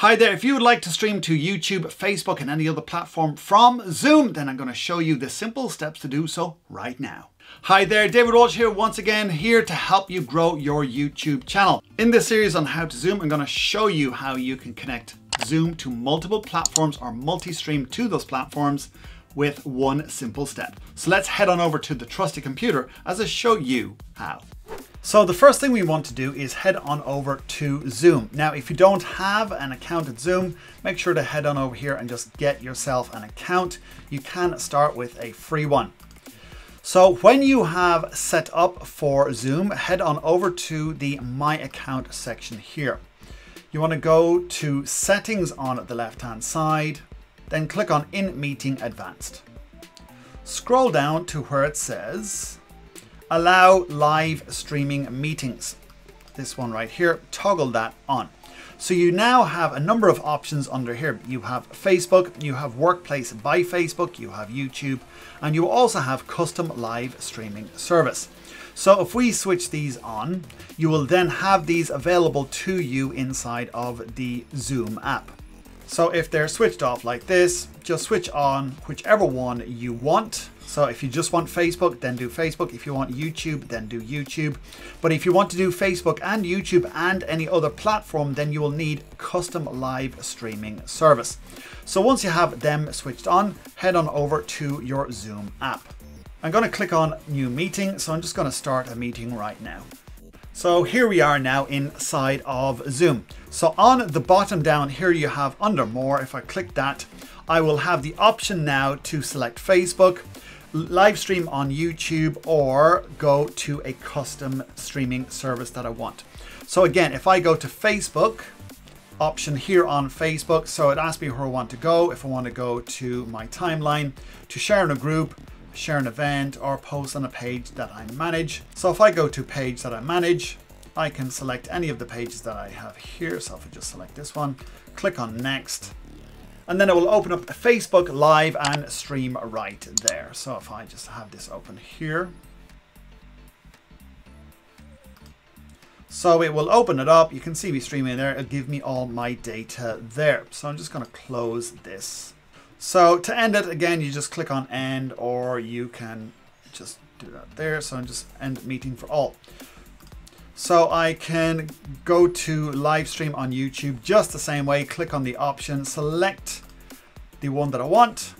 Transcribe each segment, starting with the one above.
Hi there, if you would like to stream to YouTube, Facebook, and any other platform from Zoom, then I'm going to show you the simple steps to do so right now. Hi there, David Walsh here once again, here to help you grow your YouTube channel. In this series on how to Zoom, I'm going to show you how you can connect Zoom to multiple platforms or multi-stream to those platforms with one simple step. So let's head on over to the trusty computer as I show you how. So the first thing we want to do is head on over to Zoom. Now, if you don't have an account at Zoom, make sure to head on over here and just get yourself an account. You can start with a free one. So when you have set up for Zoom, head on over to the My Account section here. You want to go to Settings on the left-hand side, then click on In Meeting Advanced. Scroll down to where it says Allow live streaming meetings. This one right here, toggle that on. So you now have a number of options under here. You have Facebook, you have Workplace by Facebook, you have YouTube, and you also have custom live streaming service. So if we switch these on, you will then have these available to you inside of the Zoom app. So if they're switched off like this, just switch on whichever one you want. So if you just want Facebook, then do Facebook. If you want YouTube, then do YouTube. But if you want to do Facebook and YouTube and any other platform, then you will need custom live streaming service. So once you have them switched on, head on over to your Zoom app. I'm going to click on New Meeting. So I'm just going to start a meeting right now. So here we are now inside of Zoom. So on the bottom down here, you have under More. If I click that, I will have the option now to select Facebook, live stream on YouTube, or go to a custom streaming service that I want. So again, if I go to Facebook, option here on Facebook, so it asks me where I want to go. If I want to go to my timeline, to share in a group, share an event, or post on a page that I manage. So if I go to page that I manage, I can select any of the pages that I have here. So if I just select this one, click on next, and then it will open up Facebook Live and stream right there. So if I just have this open here, so it will open it up. You can see me streaming there. It'll give me all my data there. So I'm just going to close this. So to end it, again, you just click on end, or you can just do that there. So I'm just end meeting for all. So I can go to live stream on YouTube just the same way. Click on the option, select the one that I want,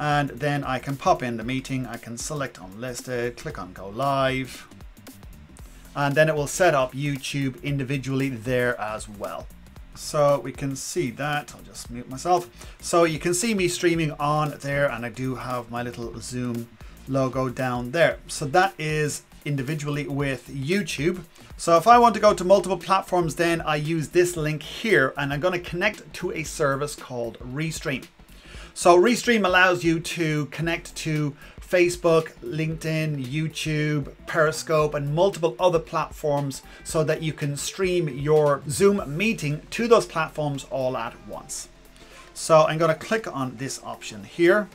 and then I can pop in the meeting. I can select unlisted, click on go live, and then it will set up YouTube individually there as well. So we can see that. I'll just mute myself. So you can see me streaming on there, and I do have my little Zoom logo down there. So that is individually with YouTube. So if I want to go to multiple platforms, then I use this link here, and I'm going to connect to a service called Restream. So Restream allows you to connect to Facebook, LinkedIn, YouTube, Periscope, and multiple other platforms so that you can stream your Zoom meeting to those platforms all at once. So I'm going to click on this option here,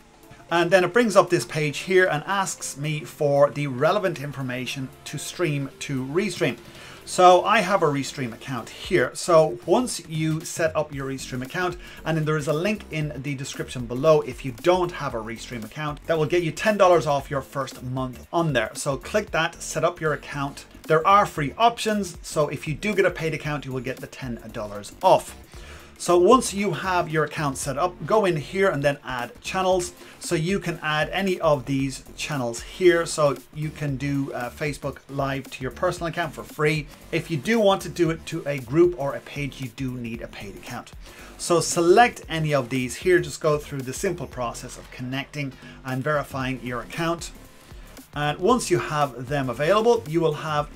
and then it brings up this page here and asks me for the relevant information to stream to Restream. So I have a Restream account here. So once you set up your Restream account, and then there is a link in the description below if you don't have a Restream account, that will get you $10 off your first month on there. So click that, set up your account. There are free options. So if you do get a paid account, you will get the $10 off. So once you have your account set up, go in here and then add channels. So you can add any of these channels here. So you can do Facebook Live to your personal account for free. If you do want to do it to a group or a page, you do need a paid account. So select any of these here. Just go through the simple process of connecting and verifying your account. And once you have them available, you will have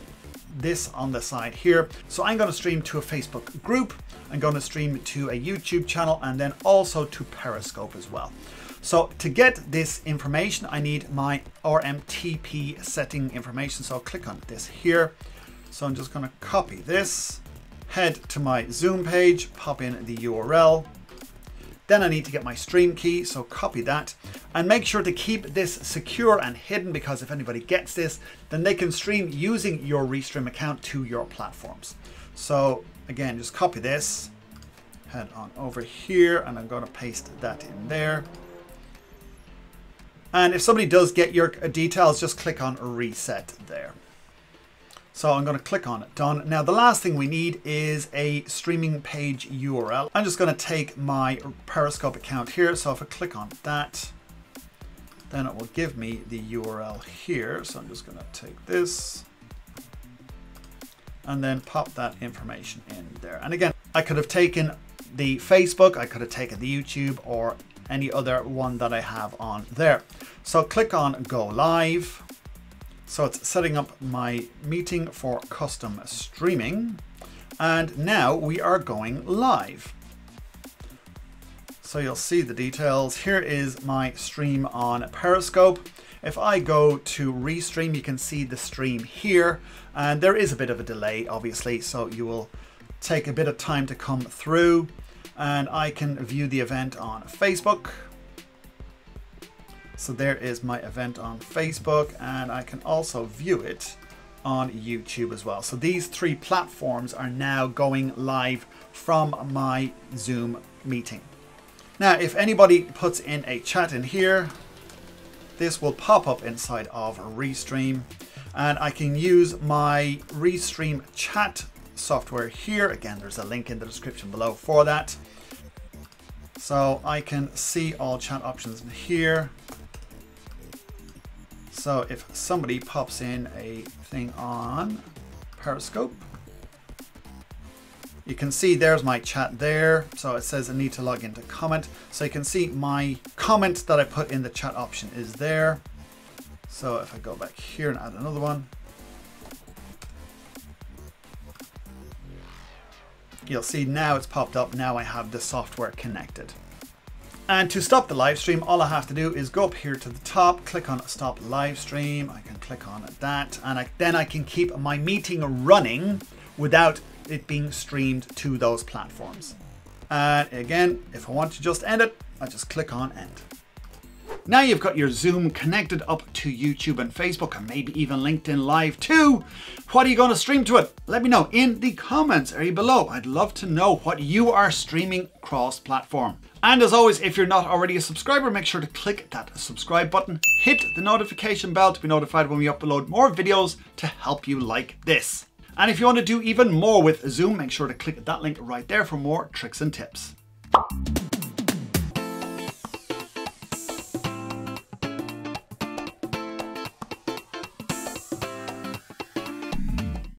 this on the side here. So I'm going to stream to a Facebook group. I'm going to stream to a YouTube channel, and then also to Periscope as well. So to get this information, I need my RTMP setting information. So I'll click on this here. So I'm just going to copy this, head to my Zoom page, pop in the URL. Then I need to get my stream key, so copy that. And make sure to keep this secure and hidden, because if anybody gets this, then they can stream using your Restream account to your platforms. So again, just copy this, head on over here and I'm going to paste that in there. And if somebody does get your details, just click on reset there. So I'm going to click on it. Done. Now the last thing we need is a streaming page URL. I'm just going to take my Periscope account here. So if I click on that, then it will give me the URL here. So I'm just going to take this and then pop that information in there. And again, I could have taken the Facebook, I could have taken the YouTube or any other one that I have on there. So click on go live. So it's setting up my meeting for custom streaming. And now we are going live. So you'll see the details. Here is my stream on Periscope. If I go to Restream, you can see the stream here. And there is a bit of a delay, obviously. So you will take a bit of time to come through. And I can view the event on Facebook. So there is my event on Facebook, and I can also view it on YouTube as well. So these three platforms are now going live from my Zoom meeting. Now, if anybody puts in a chat in here, this will pop up inside of Restream, and I can use my Restream chat software here. Again, there's a link in the description below for that. So I can see all chat options in here. So if somebody pops in a thing on Periscope, you can see there's my chat there. So it says I need to log into comment. So you can see my comment that I put in the chat option is there. So if I go back here and add another one, you'll see now it's popped up. Now I have the software connected. And to stop the live stream, all I have to do is go up here to the top, click on stop live stream. I can click on that, and then I can keep my meeting running without it being streamed to those platforms. And again, if I want to just end it, I just click on end. Now you've got your Zoom connected up to YouTube and Facebook and maybe even LinkedIn Live too. What are you going to stream to it? Let me know in the comments area below. I'd love to know what you are streaming cross-platform. And as always, if you're not already a subscriber, make sure to click that subscribe button. Hit the notification bell to be notified when we upload more videos to help you like this. And if you want to do even more with Zoom, make sure to click that link right there for more tricks and tips.